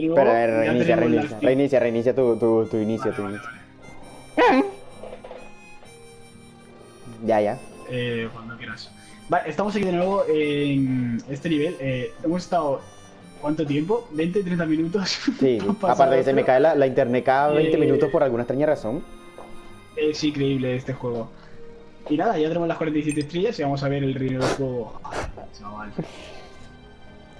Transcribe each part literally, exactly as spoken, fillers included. Luego, Pero reinicia, reinicia, reinicia, reinicia tu, tu, tu inicio, tu inicio. Ya, ya. Eh, cuando quieras. Vale, estamos aquí de nuevo en este nivel. Eh, hemos estado... ¿Cuánto tiempo? ¿veinte, treinta minutos? Sí, aparte que se me cae la, la internet cada veinte eh, minutos por alguna extraña razón. Es increíble este juego. Y nada, ya tenemos las cuarenta y siete estrellas y vamos a ver el reino del juego. Ay, chaval.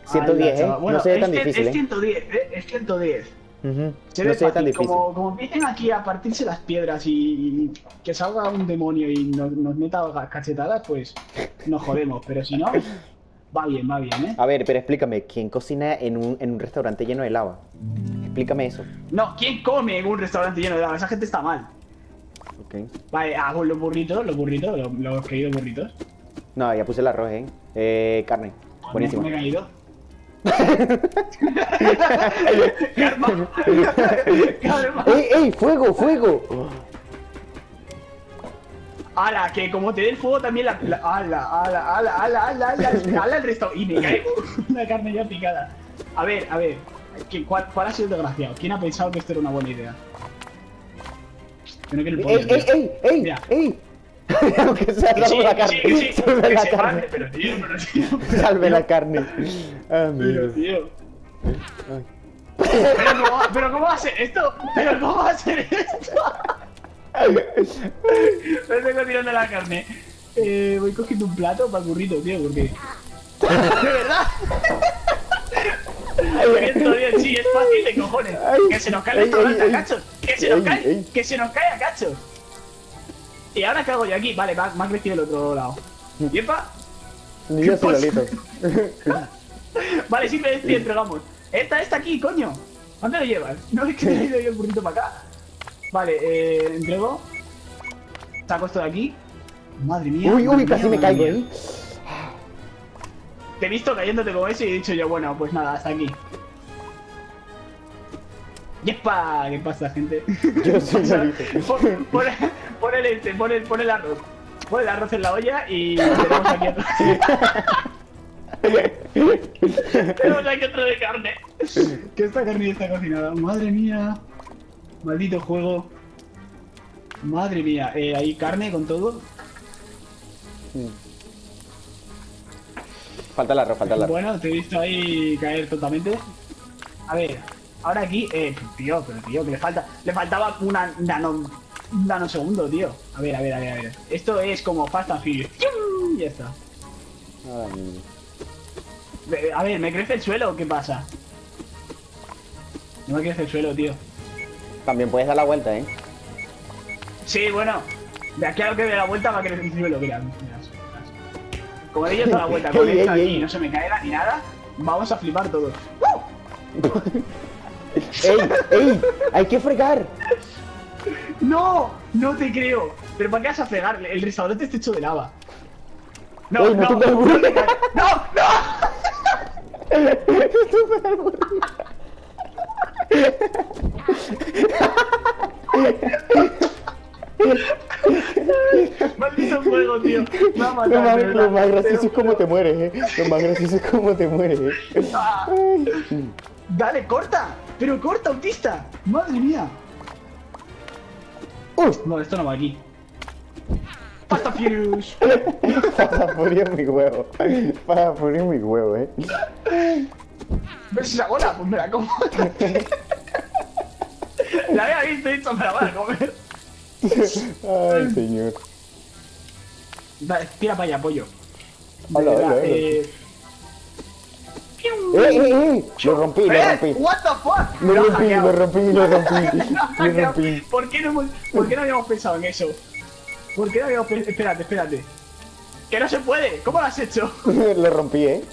ciento diez, Ay, ¿eh? Bueno, no se ve tan difícil, es ciento diez, ¿eh? Es ciento diez. Uh -huh. Se ve no se ve tan difícil. Como, como empiecen aquí a partirse las piedras y, y que salga un demonio y nos, nos meta cachetadas, pues nos jodemos. Pero si no, va bien, va bien, ¿eh? A ver, pero explícame, ¿quién cocina en un, en un restaurante lleno de lava? Explícame eso. No, ¿quién come en un restaurante lleno de lava? Esa gente está mal. Okay. Vale, hago los burritos, los burritos, los, los queridos burritos. No, ya puse el arroz, ¿eh? Eh, carne. Bueno, buenísimo. Me he caído. Calma. Calma. ¡Ey, ey! ¡Fuego, fuego! ¡Hala! Que como te dé el fuego también la... ¡Hala, hala, hala, hala, hala! ¡Hala el resto! Y me cae una carne ya picada. A ver, a ver. ¿Cuál, cuál ha sido el desgraciado? ¿Quién ha pensado que esto era una buena idea? Creo que el poder, ¡Ey, ey, ey, ey! ¡Ey! Aunque sea, salve sí, la carne. Sí, sí, sí. Salve la carne. Mate, pero tío, pero tío, pero salve tío. La carne. Oh, pero, tío. Pero, ¿cómo va, pero ¿cómo va a ser esto? Pero ¿cómo va a ser esto? Me tengo tirando la carne. Eh, voy cogiendo un plato para el burrito, tío, porque... De verdad. ciento diez, sí, es fácil de cojones. Que se nos cae el restaurante a cachos. Que se nos cae, que se nos cae a cachos. Y ahora cago yo aquí, vale, más crecido el otro lado. ¡Yepa! Yo soy solito. Vale, sí, me estoy entregamos. Esta, esta aquí, coño. ¿Dónde lo llevas? No es que me he ido yo el burrito para acá. Vale, eh, entrego. Saco esto de aquí. Madre mía. Uy, uy, casi me caigo, ¿eh? Te he visto cayéndote como eso y he dicho yo, bueno, pues nada, hasta aquí. ¡Yepa! ¿Qué pasa, gente? Yo soy solito. Pon el este, pon el, pon el arroz. Pon el arroz en la olla y tenemos aquí otro. Tenemos aquí otro de carne. Que esta carne ya está cocinada. Madre mía. Maldito juego. Madre mía. Eh, ¿hay carne con todo? Sí. Falta el arroz, falta el arroz. Bueno, te he visto ahí caer totalmente. A ver, ahora aquí... Eh, tío, pero tío, que le falta... Le faltaba una nano... Un nanosegundo, tío. A ver, a ver, a ver, a ver. Esto es como Fast and Furious. Ya está. Ay. A ver, ¿me crece el suelo o qué pasa? No me crece el suelo, tío. También puedes dar la vuelta, ¿eh? Sí, bueno. De aquí a lo que dé la vuelta va a crecer el suelo. Mira, mira, mira. Como ellos da la vuelta con esto aquí y no se me caerá ni nada, vamos a flipar todos. ¡Ey, ey! ¡Hay que fregar! ¡No! ¡No te creo! ¿Pero para qué vas a fregar? El restaurante está hecho de lava. ¡No, Uy, no, no! ¡No, no! ¡No! ¡Maldito fuego, tío! Me ha matado, no, lo más gracioso es cómo te mueres, eh. Lo más gracioso es cómo te mueres, eh. Ah. ¡Dale, corta! ¡Pero corta, autista! ¡Madre mía! Uh, no, esto no va aquí. Fast and Furious. Fast and Furious mi huevo. Fast and Furious mi huevo, eh. ¿Ves esa bola? Pues me la como. La había visto y dicho, me la van a comer. Ay, señor. Vale, tira para allá, pollo. Hola, hola, hola. Eh... ¡Eh, eh, eh! Lo rompí, lo rompí. ¿Eh? What the fuck? Me no, rompí, lo rompí, lo rompí, lo rompí. ¿Por qué, no, ¿Por qué no habíamos pensado en eso? ¿Por qué no habíamos pensado? Espérate, espérate. ¡Que no se puede! ¿Cómo lo has hecho? Lo rompí, eh.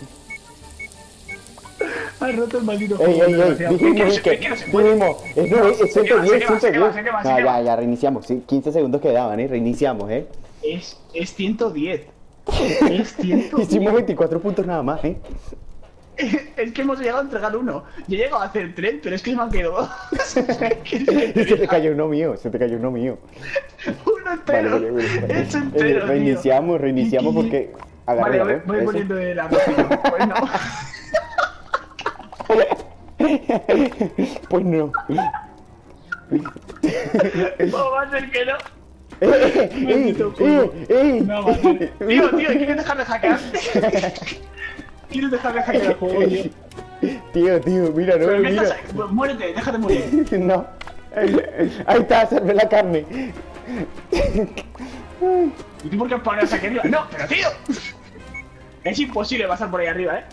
Has roto el maldito juego. Ey, ey, ey, dijimos que... Dijimos, es ciento diez, ciento diez. No, ya, ya, reiniciamos. quince segundos quedaban, eh. Reiniciamos, eh. Es... es ciento diez. Es ciento diez. Hicimos veinticuatro puntos nada más, eh. Es que hemos llegado a entregar uno. Yo he llegado a hacer tres, pero es que me han quedado dos. Se te cayó uno mío, se te cayó uno mío. Uno entero. Vale, vale, vale, vale. Es entero. Reiniciamos, tío. reiniciamos porque. Agarré, vale, voy, voy poniendo el arroz. Pues no. Pues no. ¿Cómo va a ser que no? Eh, eh, eh, eh, no, vale. Tío, tío, ¿quieres dejar de hackear? ¿Quieres dejar de hackear el juego, tío? Tío, tío, mira, no, pero mira. Estás... Muérete, déjate morir. No. Ahí está, serve la carne. ¿Y tú por qué has parado aquí arriba? ¡No, pero tío! Es imposible pasar por ahí arriba, eh.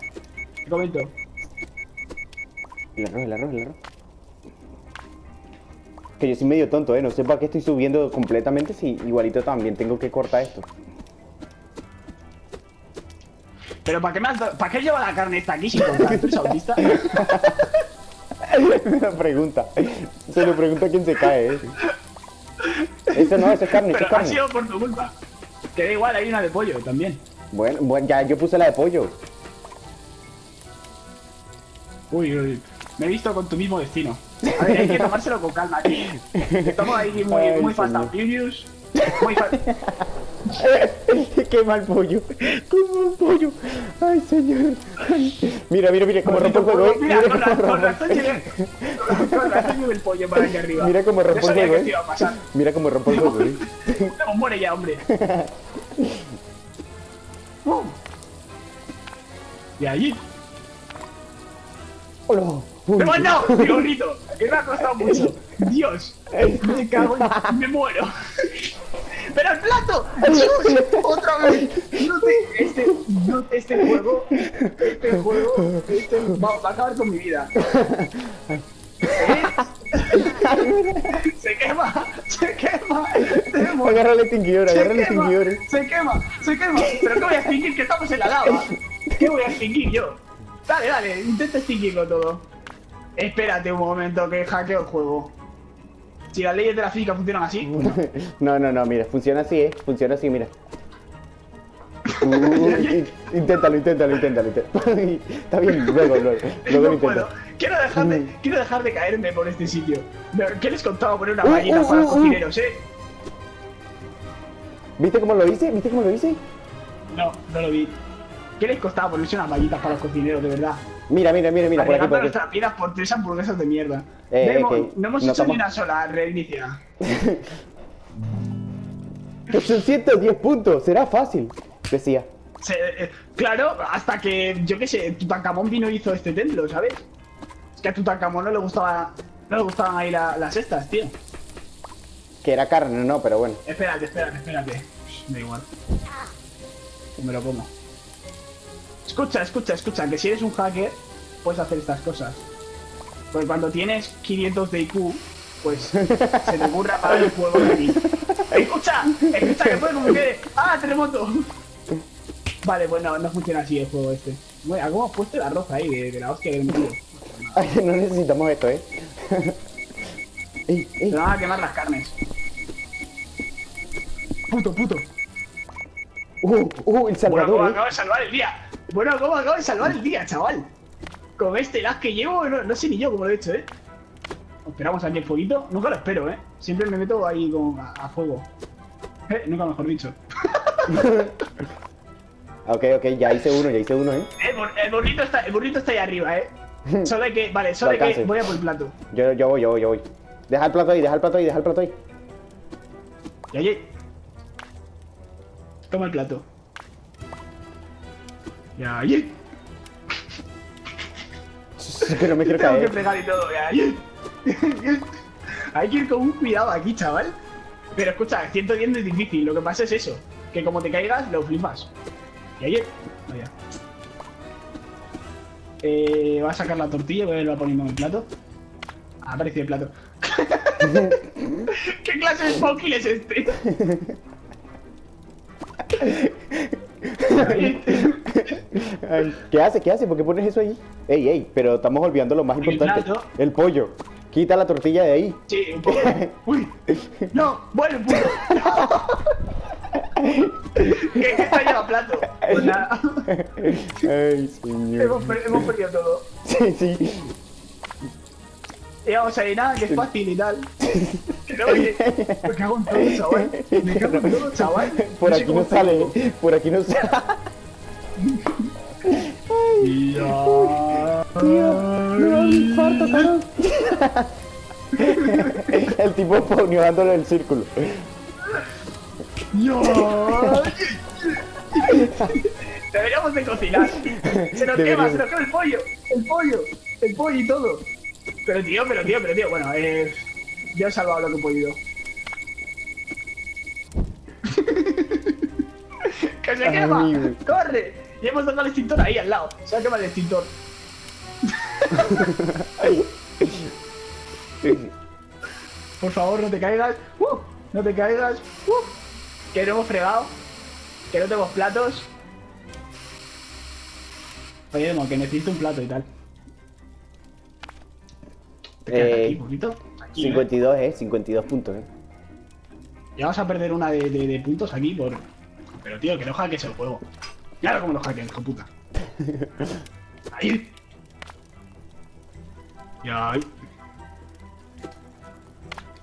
Te comento. El arroz, el arroz, el arroz. Que yo soy medio tonto, eh. No sé para qué estoy subiendo completamente si igualito también tengo que cortar esto. Pero ¿para qué, me has ¿para qué lleva la carne esta aquí sin cortar? ¿Tú eres autista? Me lo pregunta. Se lo pregunta a quién se cae, eh. Eso no, eso es carne, eso es carne. Pero ha sido por tu culpa. Que da igual, hay una de pollo también. Bueno, bueno, ya yo puse la de pollo. Uy, uy, me he visto con tu mismo destino. A ver, hay que tomárselo con calma aquí. Estamos ahí muy, Ay, muy Fast and Furious. Muy fa Qué mal pollo. Qué mal pollo. Ay, señor. Ay. Mira, mira, mira, como rompo el juego. Mira, mira, mira, como rompo el juego. Mira como rompo el juego. Mira como rompo el juego. No, muere ya, hombre. uh. Y allí. ¡Hola! ¡Me he mandado! ¡Mi gorrito! ¡Que me ha costado mucho! ¡Dios! ¡Me cago en... ¡Me muero! ¡Pero el plato! ¡Dios! ¡Otra vez! No te... Este... No, este juego... Este juego... Este... Va, va a acabar con mi vida. ¿Eh? ¡Se quema! ¡Se quema! Agarra el extinguidor, agarra el extinguidor. ¡Se quema! ¡Se quema! ¿Pero qué voy a extinguir? ¡Que estamos en la lava! ¿Qué voy a extinguir yo? Dale, dale, intenta extinguir con todo. Espérate un momento que hackeo el juego. Si las leyes de la física funcionan así. Bueno. No, no, no, mira, funciona así, eh. Funciona así, mira. Uy, inténtalo, inténtalo, inténtalo, inténtalo. Está bien, luego, luego. luego no puedo. Quiero dejar, de, quiero dejar de caerme por este sitio. ¿Qué les contaba poner una gallina uh, uh, para los uh, uh. cocineros, eh? ¿Viste cómo lo hice? ¿Viste cómo lo hice? No, no lo vi. ¿Qué les costaba ponerse unas vallitas para los cocineros, de verdad? Mira, mira, mira, mira, por aquí, por aquí. Nuestras vidas por tres hamburguesas de mierda. Eh, Demo, eh, no hemos hecho estamos... ni una sola reinicia. Que son ciento diez puntos, será fácil, decía. Se, eh, claro, hasta que, yo qué sé, Tutankamón vino y hizo este templo, ¿sabes? Es que a Tutankamón no le gustaba, no le gustaban ahí la, las estas, tío. Que era carne, no, pero bueno. Espérate, espérate, espérate. Da igual. Me lo como. Escucha, escucha, escucha, que si eres un hacker, puedes hacer estas cosas. Porque cuando tienes quinientos de I Q, pues se te ocurre apagar el juego de aquí. ¡Escucha! ¡Escucha que puede como que... ¡Ah, terremoto! Vale, pues no, no funciona así el juego este. Bueno, algo has puesto la roja ahí, de, de la hostia que me metido. Ay, no necesitamos esto, eh. Ey, ey. Van a quemar las carnes. Puto, puto. Uh, uh, el salvador, bueno, ¿eh? Acabo de salvar el día. Bueno, ¿cómo acabo de salvar el día, chaval? Con este lag que llevo, no, no sé ni yo cómo lo he hecho, ¿eh? Esperamos aquí el fueguito. Nunca lo espero, ¿eh? Siempre me meto ahí con, a, a fuego. Eh, nunca mejor dicho. Ok, ok, ya hice uno, ya hice uno, ¿eh? El, bur el, burrito, está, el burrito está ahí arriba, ¿eh? Solo hay que... Vale, solo hay que... Voy a por el plato. Yo, yo voy, yo voy, yo voy. Deja el plato ahí, deja el plato ahí, deja el plato ahí. Y allí. Toma el plato. Ya, yeah, yeah. Pero me quiero caer. Tengo que fregar y todo, ya, yeah, yeah. Yeah. Hay que ir con un cuidado aquí, chaval. Pero escucha, ciento diez no es difícil. Lo que pasa es eso, que como te caigas, lo flipas. Y yeah, ayer, yeah. Vaya. Eh, voy a sacar la tortilla, voy a irla poniendo en el plato. Ah, apareció el plato. ¿Qué clase de smoking es este? Ay, ¿qué hace? ¿Qué hace? ¿Por qué pones eso ahí? Ey, ey, pero estamos olvidando lo más importante. Plato. El pollo. Quita la tortilla de ahí. Sí, un poco. Uy. No, bueno, puto. No. ¿Qué está lleva plato? Pues nada. Ay, señor. Hemos, per hemos perdido todo. Sí, sí. Y vamos a ir nada, que es fácil y tal. Pero oye, me cago en todo, chaval. Me cago en todo, chaval. Por aquí no sale, por aquí no sale. Ay, Dios. Dios. un infarto, cabrón. El tipo ponió dándole el círculo. ¡No! Deberíamos de cocinar. Se nos quema, se nos quema el pollo. El pollo. El pollo y todo. Pero tío, pero tío, pero tío. Bueno, eh... ya he salvado lo que he podido. ¡Que se quema! Amigo. ¡Corre! Y hemos dejado el extintor ahí al lado. Se ha quemado el extintor. Por favor, no te caigas. ¡Uh! No te caigas. ¡Uh! Que no hemos fregado. Que no tenemos platos. Oye, Demo, que necesito un plato y tal. ¿Te quedas eh, aquí, poquito? Aquí, cincuenta y dos, eh. eh. cincuenta y dos puntos, eh. Ya vas a perder una de, de, de puntos aquí por... Pero tío, que no hackees el juego. Claro como lo hackees, hijo puta. Ahí. Ya.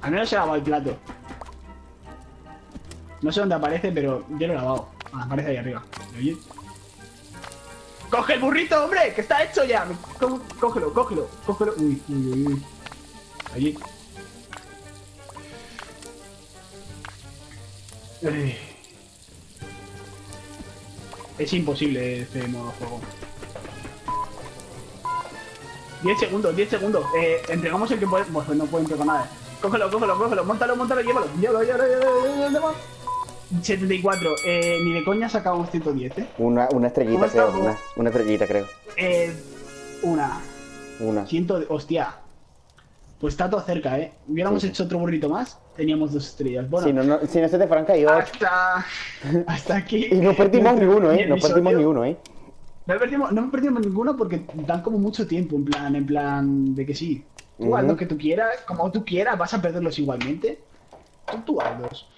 Al menos se ha lavado el plato. No sé dónde aparece, pero yo lo he lavado. Ah, aparece ahí arriba. ¿Me oyes? ¡Coge el burrito, hombre! ¡Que está hecho ya! Co cógelo, cógelo, cógelo. Uy, uy, uy, uy. Allí. Uy. Es imposible este modo juego. diez segundos, diez segundos. Eh, entregamos el que puede... Pues no puede entregar nada. Cógelo, cógelo, cógelo. Móntalo, móntalo, llévalo. Llévalo, llévalo, llévalo, llévalo. setenta y cuatro. Eh, ni de coña sacamos ciento diez, ¿eh? Una, una estrellita, creo. Una, una estrellita, creo. Eh, una. Una. cien, hostia. Pues está todo cerca, ¿eh? Hubiéramos sí. hecho otro burrito más, teníamos dos estrellas. Bueno, si no, no, si no se te franca, yo... Hasta... Hasta aquí... Y no perdimos ninguno, ¿eh? No perdimos ninguno, ¿eh? No perdimos, no perdimos ninguno porque dan como mucho tiempo, en plan, en plan... De que sí. Tú uh-huh. haz lo que tú quieras, como tú quieras, vas a perderlos igualmente. Tú, tú haz los.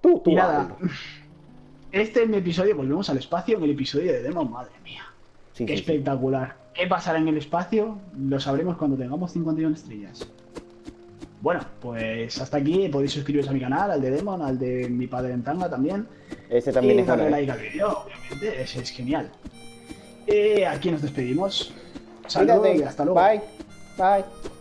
Tú, tú y nada. Este es mi episodio, volvemos al espacio, en el episodio de Demo, madre mía. Sí, Qué sí, espectacular. Sí. ¿Qué pasará en el espacio? Lo sabremos cuando tengamos cincuenta y una estrellas. Bueno, pues hasta aquí. Podéis suscribiros a mi canal, al de Demon, al de mi padre en tanga también. Ese también y es darle like al vídeo, obviamente. Ese es genial. Eh, aquí nos despedimos. Saludos y hasta luego. Bye. Bye.